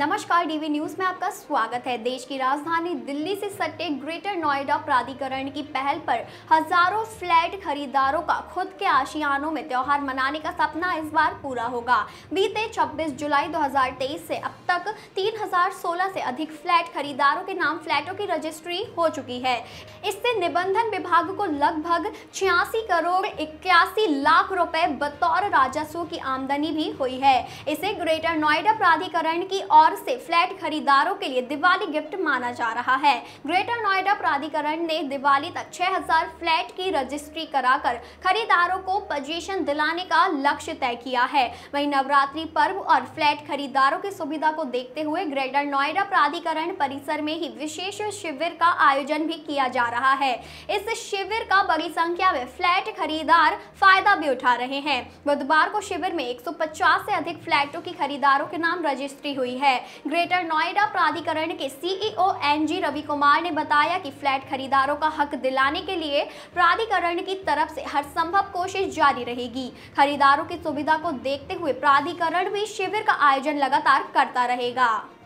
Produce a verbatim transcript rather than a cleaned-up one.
नमस्कार, DV news में आपका स्वागत है। देश की राजधानी दिल्ली से सटे ग्रेटर नोएडा प्राधिकरण की पहल पर हजारों फ्लैट खरीदारों का खुद के आशियानों में त्यौहार मनाने का सपना इस बार पूरा होगा। बीते छब्बीस जुलाई दो हज़ार तेईस से अब तक तीन हज़ार सोलह से अधिक फ्लैट खरीदारों के नाम फ्लैटों की रजिस्ट्री हो चुकी है। इससे निबंधन विभाग को लगभग छियासी करोड़ इक्यासी लाख रुपए बतौर राजस्व की आमदनी भी हुई है। इसे ग्रेटर नोएडा प्राधिकरण की और से फ्लैट खरीदारों के लिए दिवाली गिफ्ट माना जा रहा है। ग्रेटर नोएडा प्राधिकरण ने दिवाली तक छह हज़ार फ्लैट की रजिस्ट्री कराकर खरीदारों को पोजीशन दिलाने का लक्ष्य तय किया है। वहीं नवरात्रि पर्व और फ्लैट खरीदारों की सुविधा को देखते हुए ग्रेटर नोएडा प्राधिकरण परिसर में ही विशेष शिविर का आयोजन भी किया जा रहा है। इस शिविर का बड़ी संख्या में फ्लैट खरीदार फायदा भी उठा रहे हैं। बुधवार को शिविर में एक सौ पचास से अधिक फ्लैटों की खरीदारों के नाम रजिस्ट्री हुई है। ग्रेटर नोएडा प्राधिकरण के सीईओ एनजी रवि कुमार ने बताया कि फ्लैट खरीदारों का हक दिलाने के लिए प्राधिकरण की तरफ से हर संभव कोशिश जारी रहेगी। खरीदारों की सुविधा को देखते हुए प्राधिकरण भी शिविर का आयोजन लगातार करता रहेगा।